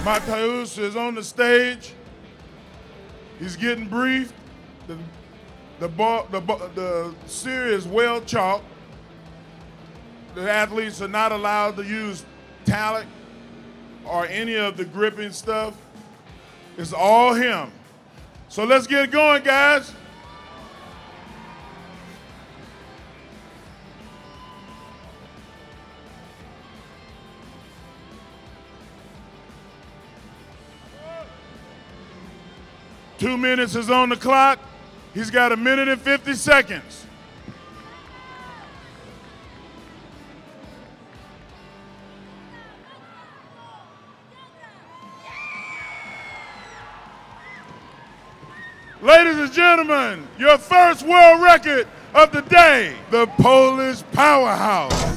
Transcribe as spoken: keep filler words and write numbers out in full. Mateusz is on the stage. He's getting briefed. The, the, ball, the, the series is well chalked. The athletes are not allowed to use talent or any of the gripping stuff. It's all him. So let's get going, guys. Two minutes is on the clock. He's got a minute and fifty seconds. Ladies and gentlemen, your first world record of the day, the Polish powerhouse.